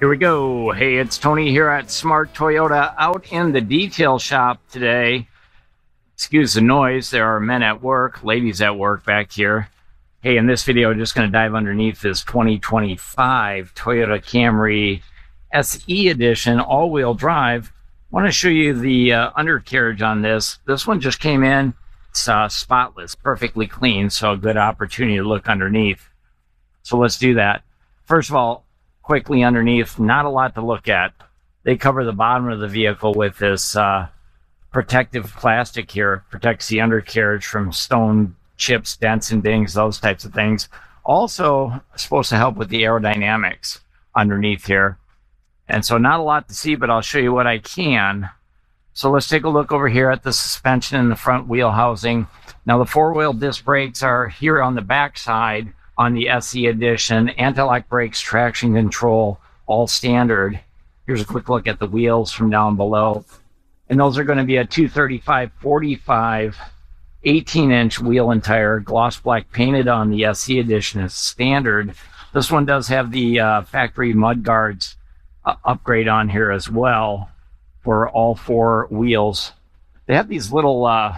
Here we go. Hey, it's Tony here at Smart Toyota out in the detail shop today. Excuse the noise. There are men at work, ladies at work back here. Hey, in this video, I'm just going to dive underneath this 2025 Toyota Camry SE Edition all-wheel drive. I want to show you the undercarriage on this. This one just came in. It's spotless, perfectly clean, so a good opportunity to look underneath. So let's do that. First of all, quickly underneath, not a lot to look at. They cover the bottom of the vehicle with this protective plastic here. Protects the undercarriage from stone chips, dents and dings, those types of things. Also supposed to help with the aerodynamics underneath here. And so not a lot to see, but I'll show you what I can. So let's take a look over here at the suspension and the front wheel housing. Now the four-wheel disc brakes are here on the back side. On the SE Edition, anti-lock brakes, traction control, all standard. Here's a quick look at the wheels from down below. And those are going to be a 235/45 18-inch wheel and tire, gloss black painted on the SE Edition as standard. This one does have the factory mud guards upgrade on here as well for all four wheels. They have these little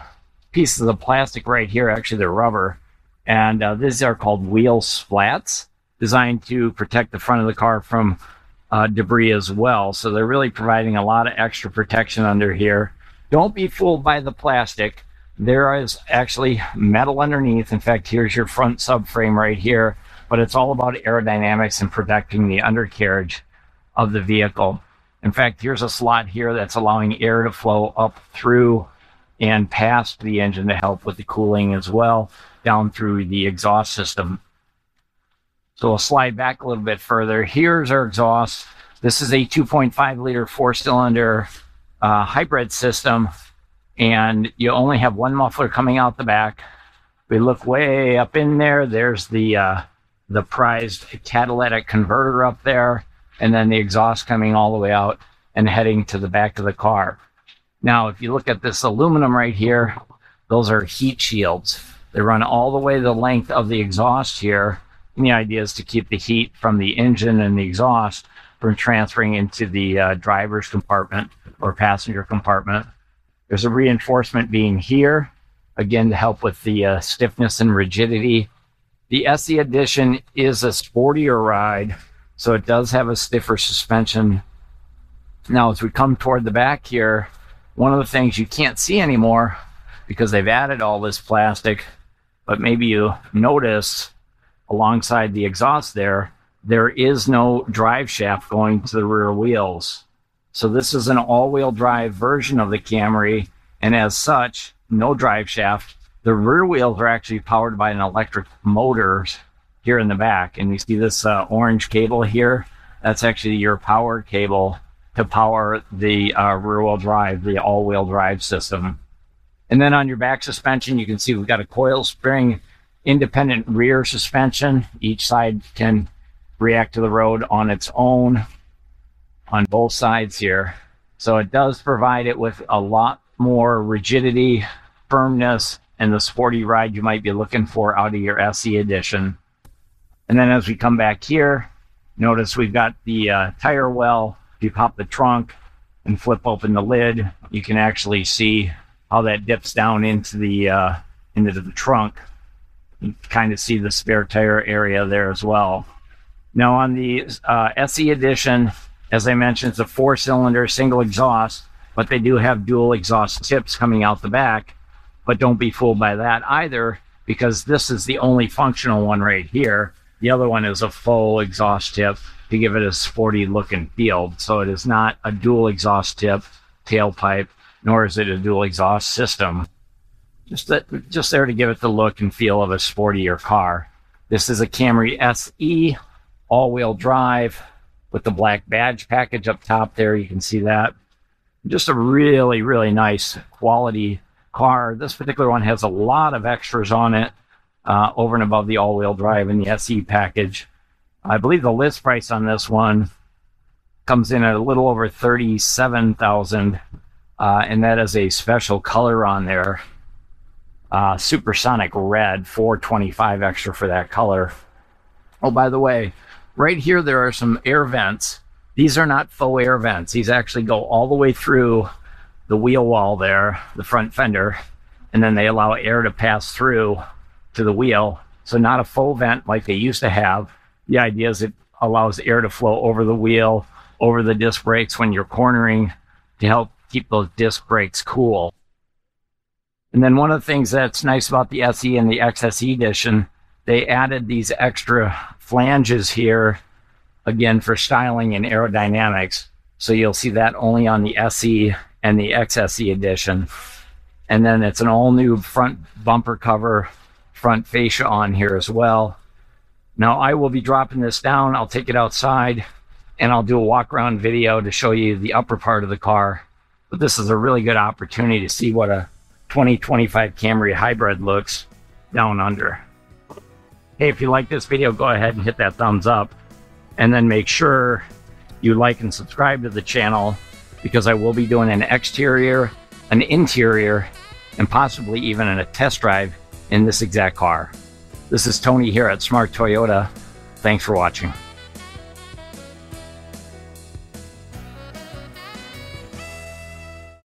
pieces of plastic right here. Actually, they're rubber. And these are called wheel splats, designed to protect the front of the car from debris as well. So they're really providing a lot of extra protection under here. Don't be fooled by the plastic. There is actually metal underneath. In fact, here's your front subframe right here. But it's all about aerodynamics and protecting the undercarriage of the vehicle. In fact, here's a slot here that's allowing air to flow up through and past the engine to help with the cooling as well, down through the exhaust system. So we'll slide back a little bit further. Here's our exhaust. This is a 2.5 liter four-cylinder hybrid system, and you only have one muffler coming out the back. We look way up in there. There's the prized catalytic converter up there, and then the exhaust coming all the way out and heading to the back of the car. Now, if you look at this aluminum right here, those are heat shields. They run all the way the length of the exhaust here. And the idea is to keep the heat from the engine and the exhaust from transferring into the driver's compartment or passenger compartment. There's a reinforcement beam here, again, to help with the stiffness and rigidity. The SE Edition is a sportier ride, so it does have a stiffer suspension. Now, as we come toward the back here, one of the things you can't see anymore because they've added all this plastic, but maybe you notice alongside the exhaust there is no drive shaft going to the rear wheels. So this is an all-wheel drive version of the Camry, and as such, no drive shaft. The rear wheels are actually powered by an electric motor here in the back, and you see this orange cable here? That's actually your power cable to power the rear-wheel drive, the all-wheel drive system. And then on your back suspension, you can see we've got a coil spring independent rear suspension. Each side can react to the road on its own on both sides here. So it does provide it with a lot more rigidity, firmness, and the sporty ride you might be looking for out of your SE Edition. And then as we come back here, notice we've got the tire well. If you pop the trunk and flip open the lid, you can actually see how that dips down into the trunk. You kind of see the spare tire area there as well. Now on the SE Edition, as I mentioned, it's a four-cylinder single exhaust, but they do have dual exhaust tips coming out the back. But don't be fooled by that either, because this is the only functional one right here. The other one is a faux exhaust tip to give it a sporty look and feel. So it is not a dual exhaust tip, tailpipe, nor is it a dual exhaust system. Just there to give it the look and feel of a sportier car. This is a Camry SE all-wheel drive with the black badge package up top there. You can see that. Just a really, really nice quality car. This particular one has a lot of extras on it over and above the all-wheel drive and the SE package. I believe the list price on this one comes in at a little over $37,000. And that is a special color on there, supersonic red, $425 extra for that color. Oh, by the way, right here there are some air vents These are not faux air vents. These actually go all the way through the wheel well there, the front fender, and then they allow air to pass through to the wheel. So not a faux vent like they used to have. The idea is it allows air to flow over the wheel, over the disc brakes when you're cornering, to help keep those disc brakes cool. And then one of the things that's nice about the SE and the XSE edition, they added these extra flanges here, again, for styling and aerodynamics. So you'll see that only on the SE and the XSE edition. And then it's an all-new front bumper cover, front fascia on here as well. Now I will be dropping this down. I'll take it outside and I'll do a walk-around video to show you the upper part of the car. But this is a really good opportunity to see what a 2025 Camry hybrid looks down under. Hey, if you like this video, go ahead and hit that thumbs up. And then make sure you like and subscribe to the channel, because I will be doing an exterior, an interior, and possibly even a test drive in this exact car. This is Tony here at Smart Toyota. Thanks for watching.